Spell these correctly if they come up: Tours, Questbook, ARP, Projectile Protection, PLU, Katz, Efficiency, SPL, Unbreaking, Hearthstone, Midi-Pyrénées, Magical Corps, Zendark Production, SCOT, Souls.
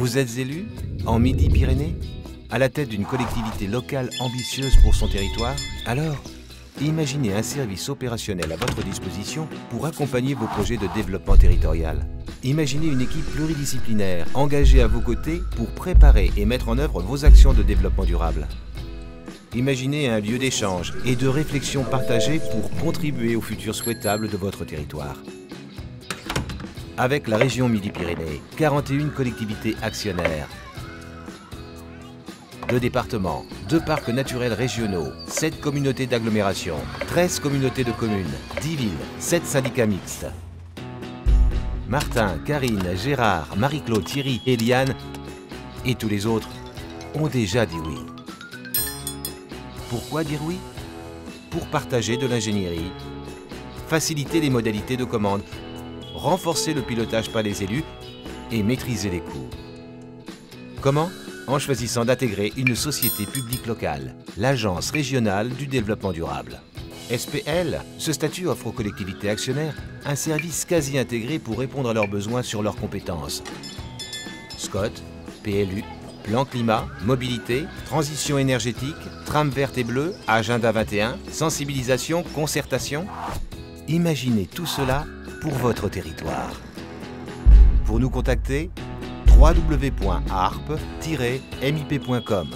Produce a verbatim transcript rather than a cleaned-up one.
Vous êtes élu, en Midi-Pyrénées, à la tête d'une collectivité locale ambitieuse pour son territoire? Alors, imaginez un service opérationnel à votre disposition pour accompagner vos projets de développement territorial. Imaginez une équipe pluridisciplinaire engagée à vos côtés pour préparer et mettre en œuvre vos actions de développement durable. Imaginez un lieu d'échange et de réflexion partagée pour contribuer au futur souhaitable de votre territoire. Avec la région Midi-Pyrénées, quarante et une collectivités actionnaires, deux départements, deux parcs naturels régionaux, sept communautés d'agglomération, treize communautés de communes, dix villes, sept syndicats mixtes. Martin, Karine, Gérard, Marie-Claude, Thierry, Eliane et tous les autres ont déjà dit oui. Pourquoi dire oui? Pour partager de l'ingénierie, faciliter les modalités de commande, renforcer le pilotage par les élus et maîtriser les coûts. Comment? En choisissant d'intégrer une société publique locale, l'Agence régionale du développement durable. S P L, ce statut offre aux collectivités actionnaires un service quasi intégré pour répondre à leurs besoins sur leurs compétences. S C O T, P L U, plan climat, mobilité, transition énergétique, trame verte et bleue, agenda vingt et un, sensibilisation, concertation. Imaginez tout cela pour votre territoire. Pour nous contacter, w w w point arp tiret m i p point com